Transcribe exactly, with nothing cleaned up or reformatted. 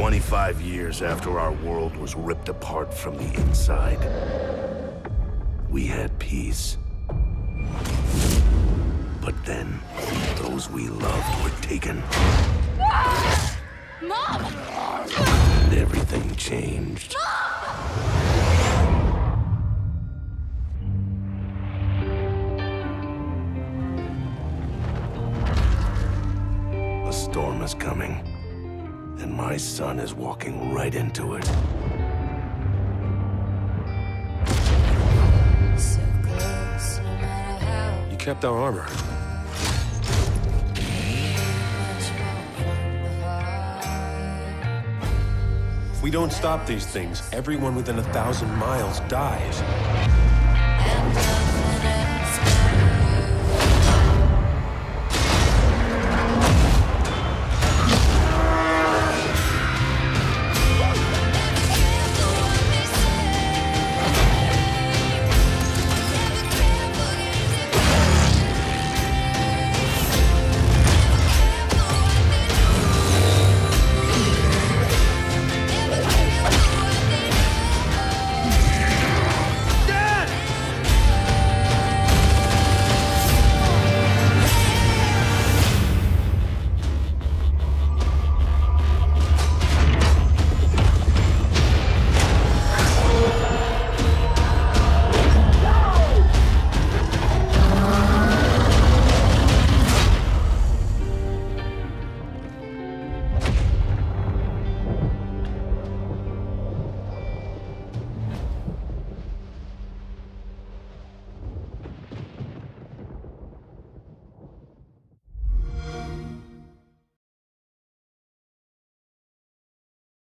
twenty-five years after our world was ripped apart from the inside, we had peace. But then, those we loved were taken. Ah! Mom! And everything changed. Ah! A storm is coming, and my son is walking right into it. You kept our armor. If we don't stop these things, everyone within a thousand miles dies.